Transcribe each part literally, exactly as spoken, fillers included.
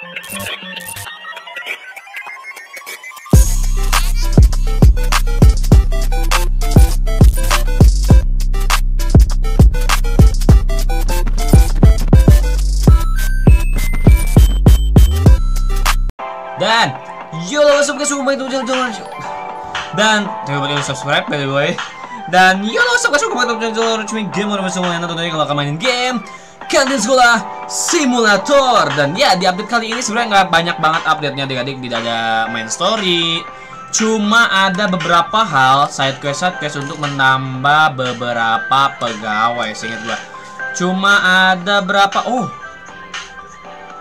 Dan yolo subscribe itu jolol dan jangan lupa subscribe by the way. Dan yolo subscribe itu jolol cumi game orang semua yang nonton ini kalau akan mainin game Kantin Sekolah Simulator. Dan ya di update kali ini sebenarnya nggak banyak banget update-nya adik-adik, tidak ada main story, cuma ada beberapa hal side quest side quest untuk menambah beberapa pegawai seingat gua. Cuma ada berapa? Oh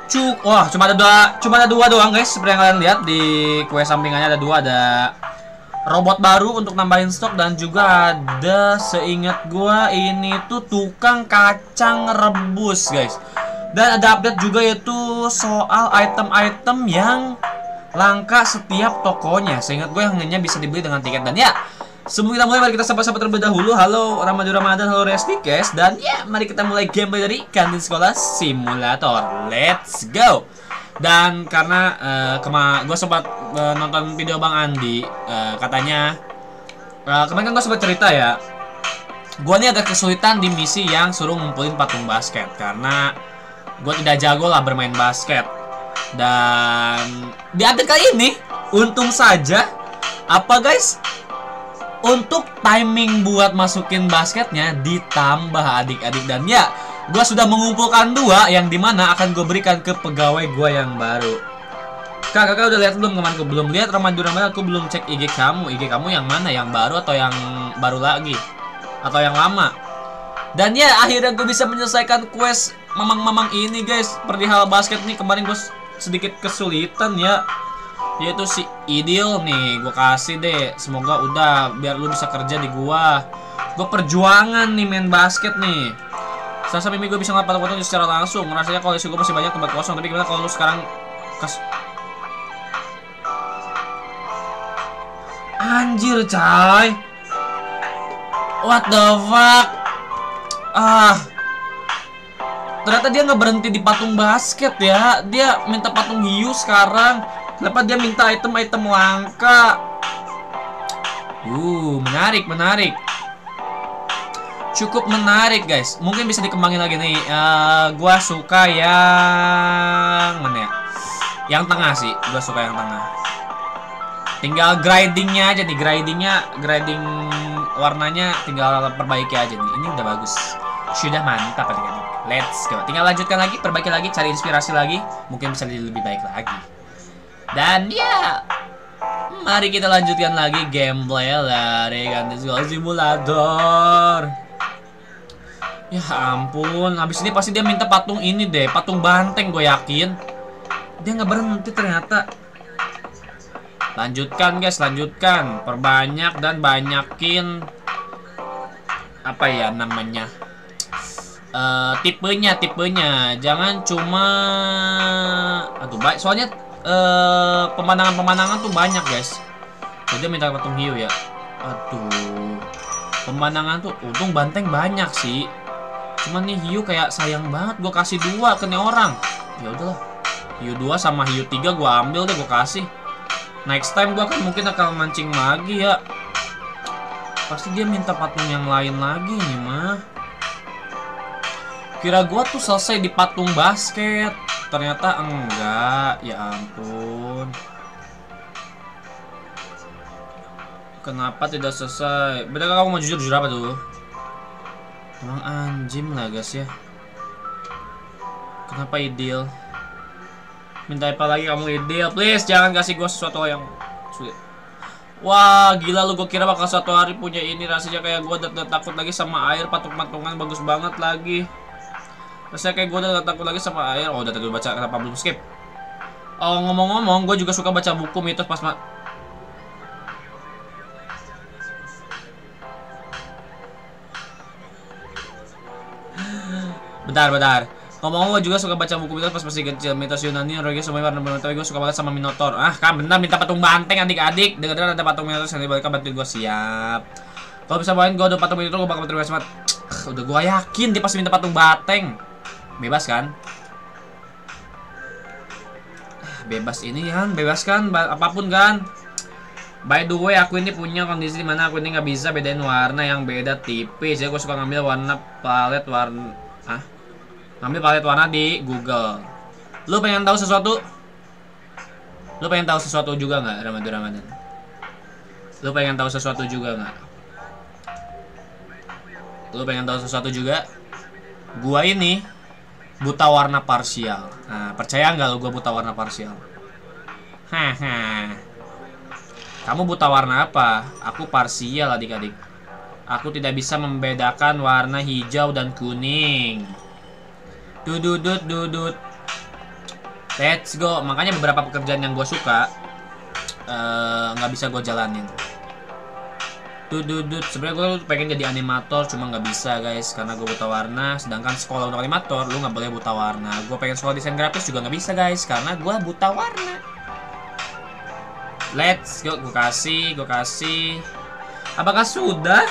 Cuk, wah cuma ada dua, cuma ada dua doang guys. Seperti yang kalian lihat di kue sampingannya ada dua, ada robot baru untuk nambahin stok dan juga ada seingat gua ini tuh tukang kacang rebus guys. Dan ada update juga yaitu soal item-item yang langka setiap tokonya. Seingat gua yang hanya bisa dibeli dengan tiket. Dan ya sebelum kita mulai mari kita sapa-sapa terlebih dahulu. Halo Ramadu Ramadan, halo Resti guys. Dan ya mari kita mulai gameplay dari Kantin Sekolah Simulator. Let's go. Dan karena uh, kema gue sempat uh, nonton video Bang Andi, uh, katanya uh, kemarin kan gue sempat cerita ya, gue ini agak kesulitan di misi yang suruh ngumpulin patung basket karena gue tidak jago lah bermain basket. Dan di update kali ini untung saja apa guys, untuk timing buat masukin basketnya ditambah adik-adik. Dan ya gue sudah mengumpulkan dua yang dimana akan gue berikan ke pegawai gue yang baru. Kakak-kakak udah lihat belum kemarin? Aku belum lihat Ramadu Ramadan, aku belum cek I G kamu. I G kamu yang mana? Yang baru atau yang baru lagi? Atau yang lama? Dan ya akhirnya gue bisa menyelesaikan quest mamang-mamang ini guys. Perihal basket nih kemarin gue sedikit kesulitan ya, yaitu si Ideal nih, gue kasih deh. Semoga udah biar lu bisa kerja di gua. Gue perjuangan nih main basket nih. Selasa mimpi gue bisa ngeliat patung-patung secara langsung. Rasanya kalau isi gue masih banyak tempat kosong. Tapi gimana kalau lu sekarang kes... Anjir coy, what the fuck. Ah, ternyata dia nggak berhenti di patung basket ya. Dia minta patung hiu sekarang. Kenapa dia minta item-item langka? Uh, menarik, menarik. Cukup menarik, guys. Mungkin bisa dikembangin lagi nih. Uh, gua suka yang mana ya? Yang tengah sih. Gua suka yang tengah. Tinggal gradingnya aja nih. Gradingnya, grading warnanya tinggal perbaiki aja nih. Ini udah bagus. Sudah mantap adik-adik. Let's go. Tinggal lanjutkan lagi, perbaiki lagi, cari inspirasi lagi. Mungkin bisa jadi lebih baik lagi. Dan ya, mari kita lanjutkan lagi gameplay dari Kantin Sekolah Simulator. Ya ampun, habis ini pasti dia minta patung ini deh, patung banteng gue yakin. Dia nggak berhenti ternyata. Lanjutkan guys, lanjutkan, perbanyak dan banyakin apa ya namanya? Uh, tipenya, tipenya, jangan cuma, aduh baik, soalnya pemandangan-pemandangan uh, tuh banyak guys. Jadi minta patung hiu ya. Aduh, pemandangan tuh untung banteng banyak sih. Cuman nih hiu kayak sayang banget. Gue kasih dua ke nih orang. Ya udahlah, hiu dua sama hiu tiga gue ambil deh, gue kasih. Next time gue kan mungkin akan mancing lagi ya. Pasti dia minta patung yang lain lagi nih mah. Kira gue tuh selesai di patung basket, ternyata enggak. Ya ampun, kenapa tidak selesai? Beda kamu mau jujur-jujur apa tuh? Emang anjim lah guys ya. Kenapa Ideal? Minta apa lagi kamu Ideal? Please jangan kasih gue sesuatu yang sulit. Wah gila lu, gue kira bakal suatu hari punya ini. Rasanya kayak gue udah takut lagi sama air. Patung-patungan bagus banget lagi. Rasanya kayak gue udah takut lagi sama air. Oh udah tadi baca, kenapa belum skip? Oh ngomong-ngomong gue juga suka baca buku mitos pas ma Bentar, bentar Ngomong-ngomong gue juga suka baca buku mitos pas masih kecil. Mitos Yunani, Norwegia, semuanya warna bener. Tapi gue suka banget sama Minotaur. Ah kan bener minta patung banteng adik-adik. Dengar-dengar ada patung Minotaur yang dibalikan, bantuin gue siap. Kalau bisa main gue udah patung Minotaur gue bakal terima semat. Udah gue yakin dia pasti minta patung banteng. Bebas kan? bebas ini kan, bebas kan apapun kan. By the way, aku ini punya kondisi dimana aku ini nggak bisa bedain warna yang beda tipis. Ya, aku suka ngambil warna palet warna, ah, ngambil palet warna di Google. Lu pengen tahu sesuatu? Lu pengen tahu sesuatu juga nggak, Ramadan Ramadan? Lu pengen tahu sesuatu juga nggak? Lu pengen tahu sesuatu juga? Gua ini buta warna parsial. Nah, percaya nggak lu gua buta warna parsial? Haha. Kamu buta warna apa? Aku parsial adik-adik. Aku tidak bisa membedakan warna hijau dan kuning. Dududut dudut. Let's go. Makanya beberapa pekerjaan yang gue suka nggak uh, bisa gue jalanin. Dududut. Sebenarnya gue pengen jadi animator, cuma nggak bisa guys karena gue buta warna. Sedangkan sekolah untuk animator, lu nggak boleh buta warna. Gue pengen sekolah desain grafis juga nggak bisa guys karena gue buta warna. Let's go, gue kasih, gue kasih. Apakah sudah?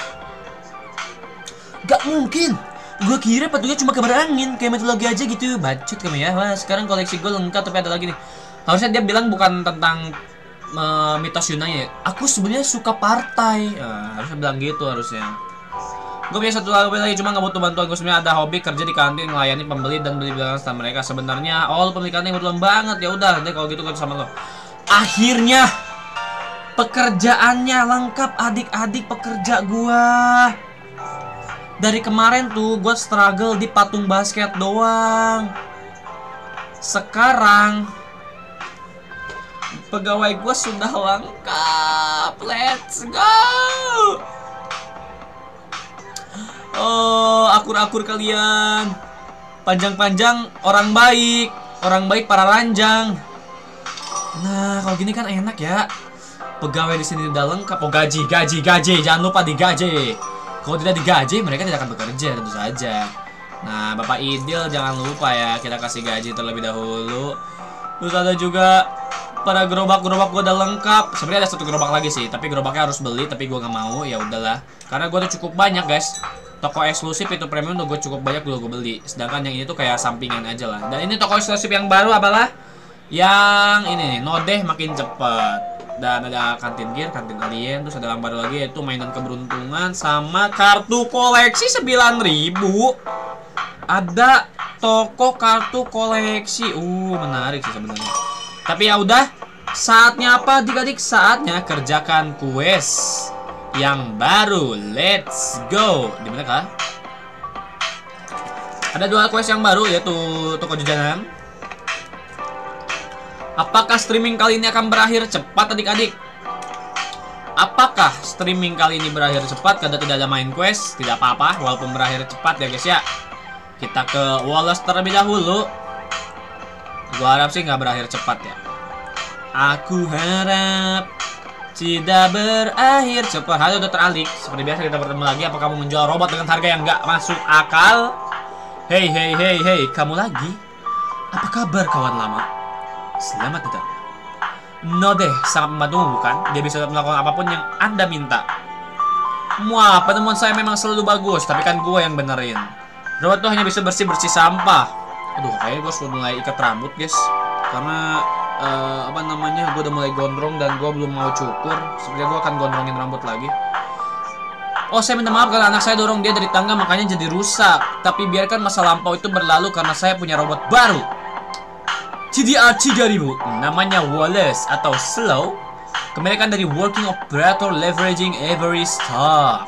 Gak mungkin. Gue kira petugas cuma kabar angin, kayak mitologi aja gitu. Bacut kamu ya. Wah, sekarang koleksi gue lengkap, tapi ada lagi nih. Harusnya dia bilang bukan tentang uh, mitos Yunani ya. Aku sebenarnya suka partai. Nah, harusnya bilang gitu harusnya. Gue punya satu hobi lagi, cuma gak butuh bantuan. Gue sebenarnya ada hobi kerja di kantin, melayani pembeli dan beli barang sama mereka. Sebenarnya, oh pembeli kantin kebetulan banget. Ya udah, deh kalau gitu gue sama lo. Akhirnya. Pekerjaannya lengkap adik-adik, pekerja gua. Dari kemarin tuh gua struggle di patung basket doang. Sekarang pegawai gua sudah lengkap. Let's go. Oh, akur-akur kalian. Panjang-panjang orang baik, orang baik para ranjang. Nah, kalau gini kan enak ya. Pegawai di sini udah lengkap. Oh, gaji, gaji, gaji. Jangan lupa digaji. Kalau tidak digaji, mereka tidak akan bekerja, tentu saja. Nah, Bapak Idil jangan lupa ya, kita kasih gaji terlebih dahulu. Terus ada juga para gerobak-gerobak gua udah lengkap. Sebenarnya ada satu gerobak lagi sih, tapi gerobaknya harus beli, tapi gua nggak mau. Ya udahlah, karena gua tuh cukup banyak, guys. Toko eksklusif itu premium tuh gua cukup banyak dulu gua beli. Sedangkan yang ini tuh kayak sampingan aja lah. Dan ini toko eksklusif yang baru apalah? Yang ini nih, nodeh makin cepat. Dan ada kantin gear, kantin alien, terus ada yang baru lagi yaitu mainan keberuntungan sama kartu koleksi sembilan ribu. Ada toko kartu koleksi. Uh, menarik sih sebenarnya. Tapi ya udah, saatnya apa adik-adik? Saatnya kerjakan quest yang baru. Let's go. Di mana kah? Ada dua quest yang baru yaitu toko jajanan. Apakah streaming kali ini akan berakhir cepat adik-adik? Apakah streaming kali ini berakhir cepat karena tidak ada main quest? Tidak apa-apa walaupun berakhir cepat ya guys ya. Kita ke Woles terlebih dahulu. Gua harap sih nggak berakhir cepat ya. Aku harap tidak berakhir cepat. Hal udah teralik. Seperti biasa kita bertemu lagi. Apa kamu menjual robot dengan harga yang nggak masuk akal? Hey hey hey hey, kamu lagi? Apa kabar kawan lama? Selamat datang. Nodeh sangat membantumu bukan? Dia bisa melakukan apapun yang Anda minta. Wah, penemuan saya memang selalu bagus, tapi kan gue yang benerin. Robot tuh hanya bisa bersih-bersih sampah. Aduh, kayaknya gue sudah mulai ikat rambut, guys. Karena uh, apa namanya? Gue udah mulai gondrong dan gue belum mau cukur. Sebenarnya gue akan gondrongin rambut lagi. Oh, saya minta maaf karena anak saya dorong dia dari tangga makanya jadi rusak. Tapi biarkan masa lampau itu berlalu karena saya punya robot baru. C D R tiga ribu namanya woles atau slow, kemilikan dari working operator leveraging every stock.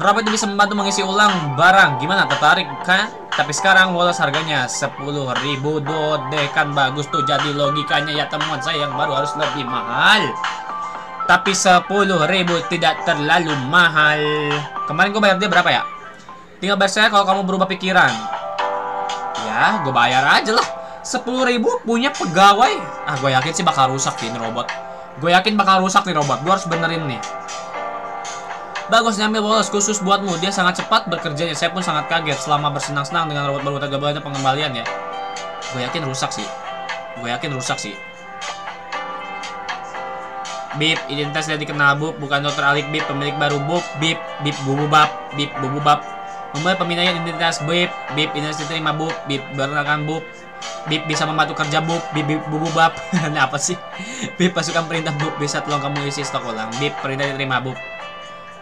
Robot bisa membantu mengisi ulang barang. Gimana, tertarik kan? Tapi sekarang woles harganya sepuluh ribu dodekan. Bagus tuh, jadi logikanya ya teman saya yang baru harus lebih mahal. Tapi sepuluh ribu tidak terlalu mahal. Kemarin gue bayar dia berapa ya? Tinggal bayar saya kalau kamu berubah pikiran. Ya gue bayar aja lah. sepuluh ribu punya pegawai. Ah, gue yakin sih bakal rusak nih robot. Gue yakin bakal rusak nih robot. Gue harus benerin nih. Bagus, nyambil woles khusus buatmu. Dia sangat cepat bekerjanya. Saya pun sangat kaget selama bersenang-senang dengan robot baru. Tidak ada pengembalian ya. Gue yakin rusak sih. Gue yakin rusak sih. Bip, identitas dia dikenal Bub. Bukan dokter Alik Bip, pemilik baru Bub. Bip, Bip, Bububab, Bip, Bububab. Memulai pemindahan identitas Bip, Bip, identitas diterima Bub, Bip, berenakan Bub. Bip bisa membantu kerja Bub. Bip, bip bubu bab. Nah, apa sih? Bip pasukan perintah Bub, bisa tolong kamu isi stok ulang. Bip perintah diterima Bub.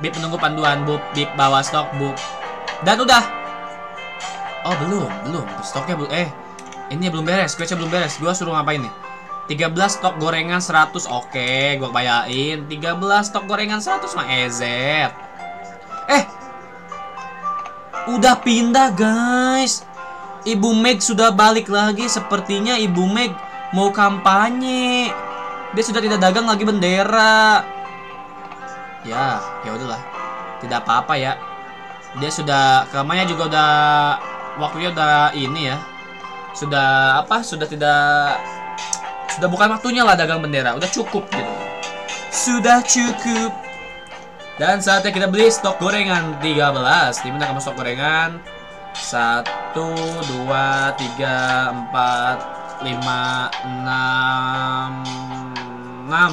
Bip menunggu panduan Bub. Bip bawa stok Bub. Dan udah. Oh belum, belum. Stoknya belum. Eh, ini belum beres. Questnya belum beres. Gua suruh ngapain nih? tiga belas stok gorengan seratus. Oke, gua bayain. tiga belas stok gorengan seratus mah ezet. Eh, udah pindah guys. Ibu Meg sudah balik lagi. Sepertinya Ibu Meg mau kampanye. Dia sudah tidak dagang lagi bendera. Ya, ya udahlah. Tidak apa-apa ya. Dia sudah kampanye juga udah waktunya udah ini ya. Sudah apa? Sudah tidak sudah bukan waktunya lah dagang bendera. Udah cukup gitu. Sudah cukup. Dan saatnya kita beli stok gorengan tiga belas. Dimana kamu stok gorengan? Satu, dua, tiga, empat, lima, enam, enam,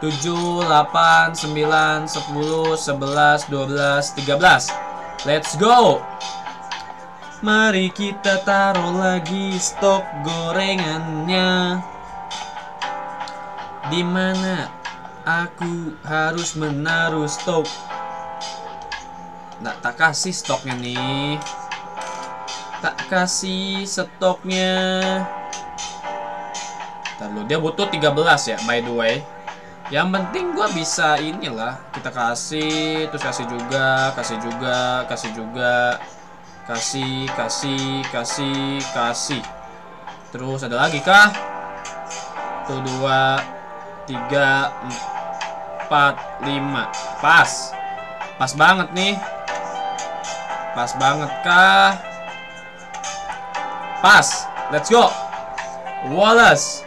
tujuh, delapan, sembilan, sepuluh, sebelas, dua belas, tiga belas. Let's go. Mari kita taruh lagi stok gorengannya. Di mana aku harus menaruh stok? Nggak tak kasih stoknya nih. Tak kasih stoknya. Ntar dulu, dia butuh tiga belas ya, by the way. Yang penting gua bisa inilah. Kita kasih, terus kasih juga, kasih juga, kasih juga. Kasih, kasih, kasih, kasih. Terus ada lagi kah? Tuh, dua, tiga, empat, lima. Pas. Pas banget nih. Pas banget kah? Pas, let's go. Woles.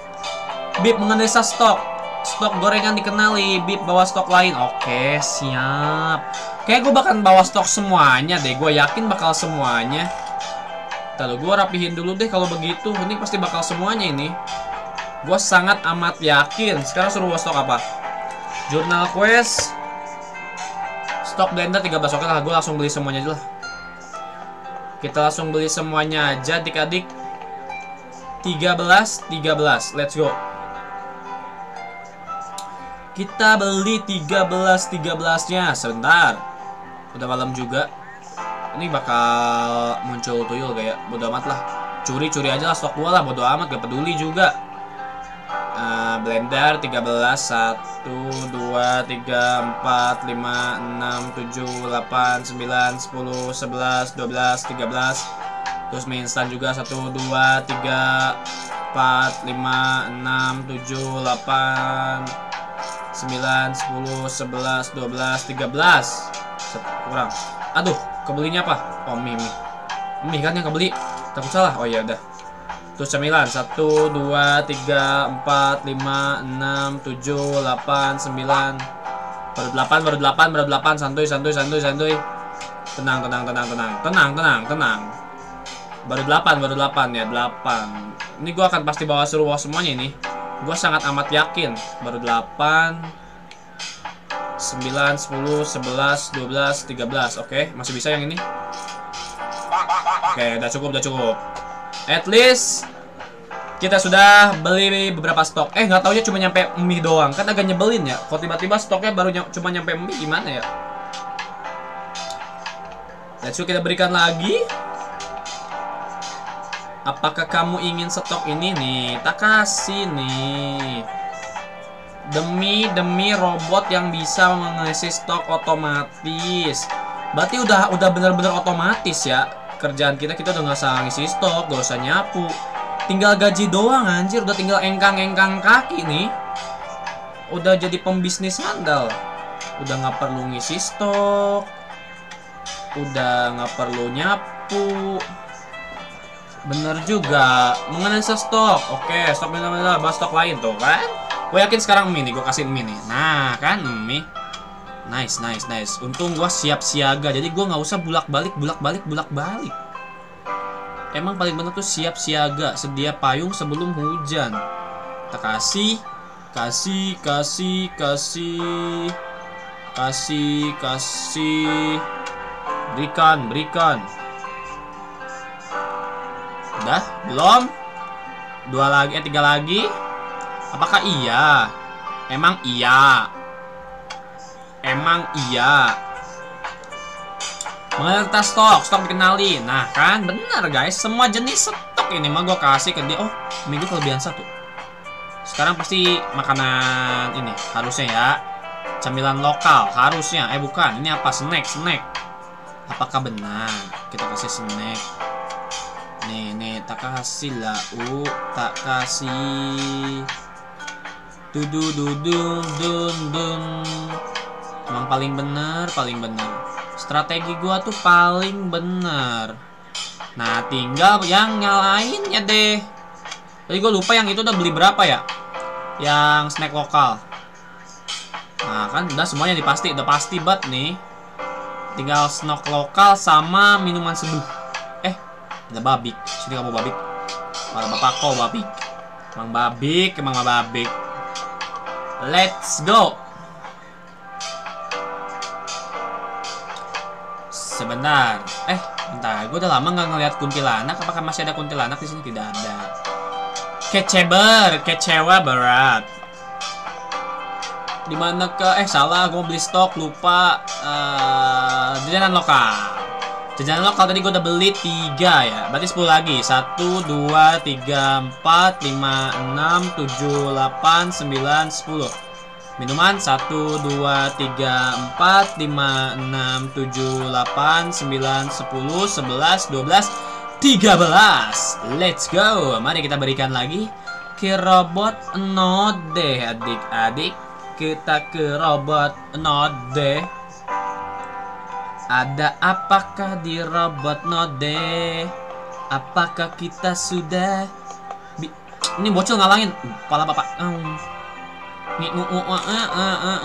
Bip menganalisa stok. Stok gorengan dikenali. Bip bawa stok lain. Oke, siap. Kayak gue bakal bawa stok semuanya deh. Gue yakin bakal semuanya. Lalu gue rapihin dulu deh. Kalau begitu, ini pasti bakal semuanya ini. Gue sangat amat yakin. Sekarang suruh bawa stok apa? Journal quest. Stok blender tiga belas. Oke lah, gue langsung beli semuanya aja lah. Kita langsung beli semuanya aja, adik-adik. Tiga belas, tiga belas, let's go. Kita beli tiga belas, tiga belasnya. Sebentar. Udah malam juga. Ini bakal muncul tuyul kayak. Bodo amat lah. Curi-curi aja lah stok gua lah. Bodo amat, gak peduli juga. uh, Blender, tiga belas. Satu, dua, tiga, empat, lima, enam, tujuh, delapan, sembilan, sepuluh, sebelas, dua belas, tiga belas. Terus mie instan juga. Satu, dua, tiga, empat, lima, enam, tujuh, delapan, sembilan, sepuluh, sebelas, dua belas, tiga belas. Kurang. Aduh, kebelinya apa? Oh, mie, mie. Mie kan yang kebeli. Takut salah. Oh, iya udah. Terus cemilan. Satu, dua, tiga, empat, lima, enam, tujuh, delapan, sembilan. Baru delapan, baru delapan, baru delapan. Santuy, santuy, santuy, santuy. Tenang, tenang, tenang, tenang. Tenang, tenang, tenang. Baru delapan, baru delapan ya, delapan. Ini gua akan pasti bawa suruh bawa semuanya ini. Gua sangat amat yakin. Baru delapan, sembilan, sepuluh, sebelas, dua belas, tiga belas. Oke, masih bisa yang ini. Oke, udah cukup, udah cukup. At least kita sudah beli beberapa stok. Eh, nggak taunya cuma nyampe mie doang. Kan agak nyebelin ya. Kok tiba-tiba stoknya baru ny cuma nyampe mie, gimana ya? Let's go, kita berikan lagi. Apakah kamu ingin stok ini nih? Tak kasih nih. Demi demi robot yang bisa mengisi stok otomatis. Berarti udah udah benar-benar otomatis ya. Kerjaan kita, kita udah gak usah ngisi stok, gak usah nyapu. Tinggal gaji doang anjir, udah tinggal engkang-engkang kaki nih. Udah jadi pembisnis handal. Udah gak perlu ngisi stok. Udah gak perlu nyapu. Bener juga, mengenai stok. Oke, stok bener-bener, bahas stok lain tuh kan. Gue yakin sekarang mie nih, gue kasih mie nih. Nah kan mie. Nice, nice, nice. Untung gue siap siaga. Jadi gue gak usah bulak-balik, bulak-balik, bulak-balik. Emang paling bener tuh siap siaga. Sedia payung sebelum hujan. Kita kasih. Kasih, kasih, kasih. Kasih, kasih. Berikan, berikan. Udah? Belum? Dua lagi, eh tiga lagi. Apakah iya? Emang iya. Emang iya. Mengenai tas stok, stok dikenali. Nah kan, benar guys. Semua jenis stok ini mah gue kasih ke dia. Oh, minggu kelebihan satu. Sekarang pasti makanan ini harusnya ya. Camilan lokal harusnya. Eh bukan, ini apa? Snack, snack. Apakah benar? Kita kasih snack. Nih, nih tak kasih lau, tak kasih. Dudu dudung dun dun. Emang paling bener, paling bener. Strategi gua tuh paling bener. Nah tinggal yang lainnya deh. Tadi gua lupa yang itu udah beli berapa ya. Yang snack lokal. Nah kan udah semuanya dipasti. Udah pasti banget nih. Tinggal snack lokal sama minuman seduh. Eh ada babik. Sini kamu babik. Para bapak kau babik. Emang babik. Emang babik. Let's go. Sebentar, eh, bentar, gue udah lama nggak ngeliat kuntilanak. Apakah masih ada kuntilanak di sini? Tidak ada. Keceber, kecewa berat. Dimana ke? Eh, salah, gue beli stok, lupa. Uh, jajanan lokal. Jajanan lokal tadi gue udah beli tiga ya. Berarti sepuluh lagi. Satu, dua, tiga, empat, lima, enam, tujuh, delapan, sembilan, sepuluh. Minuman satu, dua, tiga, empat, lima, enam, tujuh, delapan, sembilan, sepuluh, sebelas, dua belas, tiga belas. Let's go. Mari kita berikan lagi ke robot node adik-adik. Kita ke robot node. Ada apakah di robot node? Apakah kita sudah bi. Ini bocil ngalangin. Kepala bapak. Hmm. Nih, uh, uh, uh, uh, uh,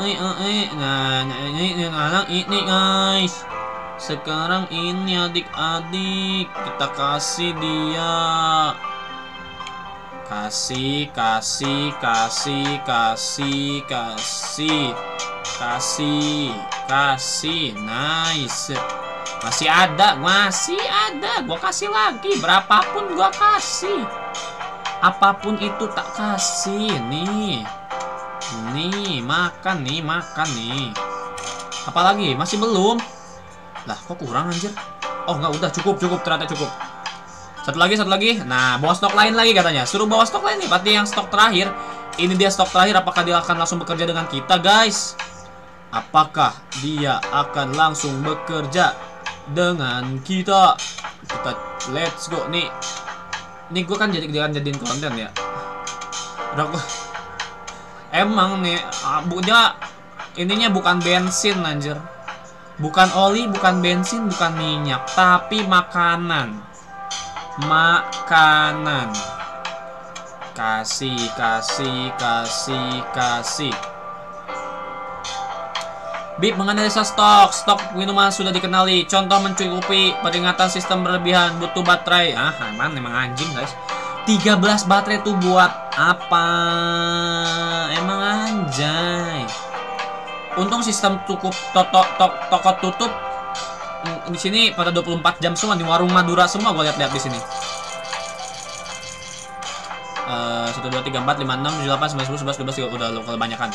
uh, uh. Nah, ini sekarang ini guys. Sekarang ini adik-adik kita kasih dia. Kasih, kasih, kasih, kasih, kasih, kasih, kasih. Nice. Masih ada, masih ada. Gua kasih lagi. Berapapun gua kasih. Apapun itu tak kasih nih. Nih, makan nih, makan nih. Apalagi? Masih belum. Lah, kok kurang anjir? Oh, enggak, udah cukup, cukup, ternyata cukup. Satu lagi, satu lagi. Nah, bawa stok lain lagi katanya. Suruh bawa stok lain nih, berarti yang stok terakhir. Ini dia stok terakhir, apakah dia akan langsung bekerja dengan kita, guys? Apakah dia akan langsung bekerja dengan kita? Kita let's go nih. Nih gue kan jadi jangan jadiin konten ya. Udah. Emang nih, dia ininya bukan bensin anjir. Bukan oli, bukan bensin, bukan minyak. Tapi makanan. Makanan. Kasih, kasih, kasih, kasih. Bip menganalisa stok. Stok minuman sudah dikenali. Contoh mencukupi. Peringatan sistem berlebihan. Butuh baterai. Ah, emang, emang anjing guys. tiga belas baterai tuh buat apa? Emang anjay. Untung sistem cukup toko to, to, tutup. Di sini pada dua puluh empat jam semua di warung Madura semua gue lihat-lihat di sini. Eh satu dua tiga empat lima enam tujuh delapan sembilan sepuluh sebelas dua belas udah lo kebanyakan.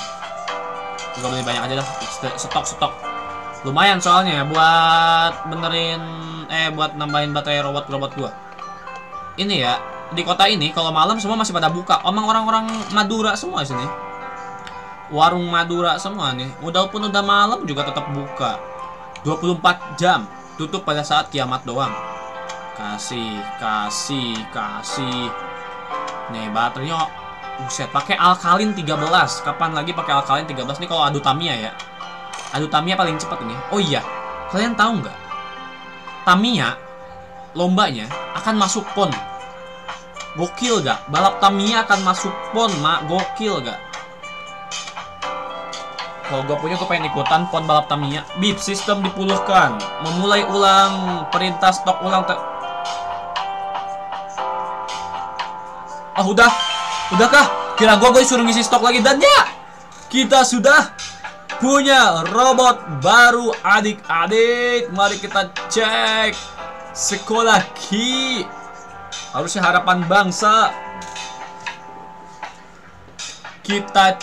Gue beli banyak aja lah stok-stok. Lumayan soalnya buat benerin eh buat nambahin baterai robot-robot gua. Ini ya. Di kota ini kalau malam semua masih pada buka. Omong orang-orang Madura semua sini. Warung Madura semua nih. Udah pun udah malam juga tetap buka. dua puluh empat jam. Tutup pada saat kiamat doang. Kasih, kasih, kasih. Nih baterainya buset pakai alkalin tiga belas. Kapan lagi pakai alkalin tiga belas nih kalau adu Tamiya ya. Adu Tamiya paling cepat ini. Oh iya. Kalian tahu nggak? Tamiya lombanya akan masuk pon. Gokil gak? Balap Tamiya akan masuk pon, mak. Gokil gak? Kalau gue punya, gue pengen ikutan pon balap Tamiya. Bip, sistem dipulihkan. Memulai ulang perintah stok ulang. Ah, oh, udah. Udahkah? Kira gue gue disuruh ngisi stok lagi. Dan ya, kita sudah punya robot baru adik-adik. Mari kita cek. Sekolah Ki. Harusnya harapan bangsa. Kita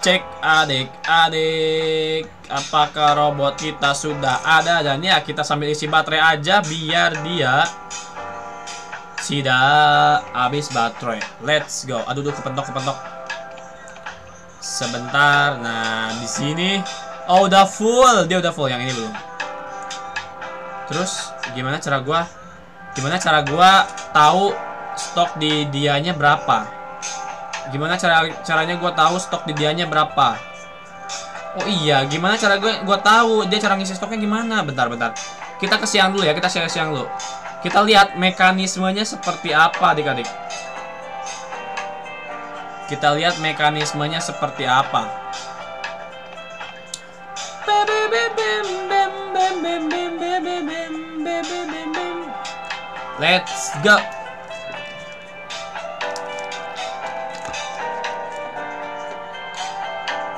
cek adik-adik, apakah robot kita sudah ada. Dan ya, kita sambil isi baterai aja biar dia tidak habis baterai. Let's go. Aduh, aduh, kepentok, kepentok. Sebentar. Nah, di sini oh, udah full. Dia udah full, yang ini belum. Terus gimana cara gua? Gimana cara gua tahu stok di dianya berapa? Gimana cara caranya gue tahu stok di dianya berapa? Oh iya, gimana cara gue gue tahu dia cara ngisi stoknya gimana? Bentar bentar. Kita ke siang dulu ya, kita share siang dulu. Kita lihat mekanismenya seperti apa, adik-adik. Kita lihat mekanismenya seperti apa. Let's go.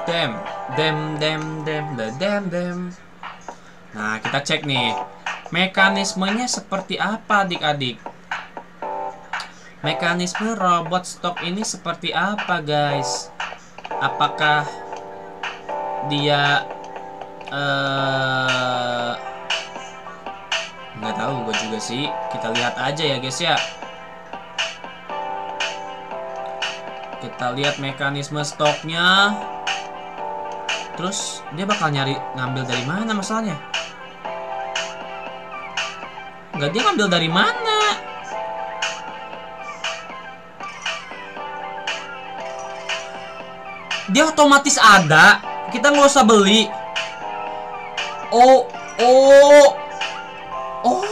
Dem, dem, dem, dem, dem, dem. Nah, kita cek nih mekanismenya seperti apa, adik-adik. Mekanisme robot stok ini seperti apa, guys? Apakah dia uh, nggak tahu gue juga sih. Kita lihat aja ya, guys ya. Kita lihat mekanisme stoknya. Terus dia bakal nyari ngambil dari mana masalahnya? Enggak, dia ngambil dari mana? Dia otomatis ada. Kita nggak usah beli. Oh, oh, oh.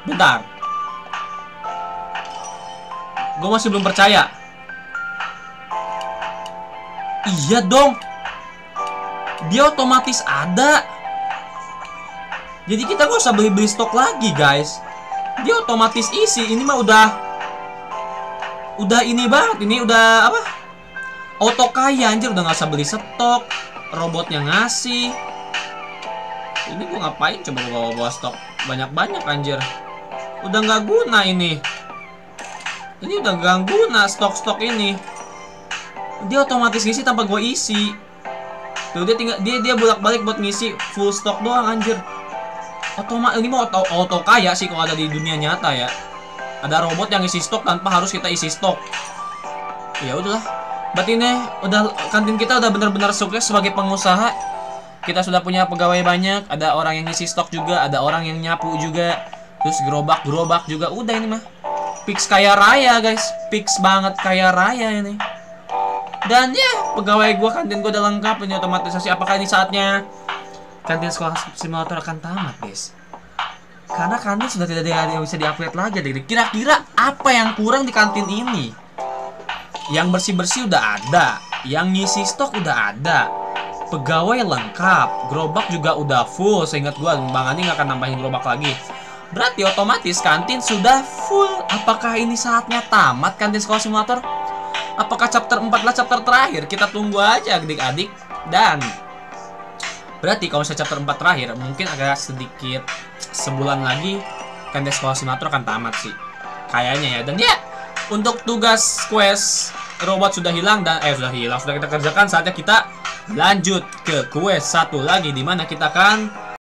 Bentar, gue masih belum percaya. Iya dong, dia otomatis ada. Jadi kita gak usah beli-beli stok lagi, guys. Dia otomatis isi. Ini mah udah, udah ini banget. Ini udah apa? Auto kaya anjir, udah gak usah beli stok. Robotnya ngasih. Ini gue ngapain coba bawa-bawa stok banyak-banyak anjir. Udah nggak guna ini. Ini udah nggak guna stok-stok ini. Dia otomatis ngisi tanpa gue isi. Tuh, dia tinggal dia dia bolak-balik buat ngisi full stok doang anjir. Otoma ini mau auto, auto kaya sih kalau ada di dunia nyata ya. Ada robot yang ngisi stok tanpa harus kita isi stok. Ya udahlah. Berarti nih udah kantin kita udah benar-benar sukses sebagai pengusaha. Kita sudah punya pegawai banyak, ada orang yang ngisi stok juga, ada orang yang nyapu juga. Terus gerobak-gerobak juga. Udah ini mah fix kaya raya, guys. Fix banget kaya raya ini. Dan ya, pegawai gue, kantin gue udah lengkap. Ini otomatisasi. Apakah ini saatnya kantin sekolah simulator akan tamat, guys? Karena kantin sudah tidak ada yang bisa di-upgrade lagi. Kira-kira apa yang kurang di kantin ini? Yang bersih-bersih udah ada, yang ngisi stok udah ada, pegawai lengkap, gerobak juga udah full. Seingat gue, Bang Ani gak akan nambahin gerobak lagi. Berarti otomatis kantin sudah full. Apakah ini saatnya tamat kantin sekolah simulator? Apakah chapter empat adalah chapter terakhir? Kita tunggu aja, adik-adik. Dan berarti kalau misalnya chapter empat terakhir, mungkin agak sedikit sebulan lagi kantin sekolah simulator akan tamat sih, kayaknya ya. Dan ya, untuk tugas quest robot sudah hilang. Dan eh, sudah hilang, sudah kita kerjakan. Saatnya kita lanjut ke quest satu lagi, dimana kita akan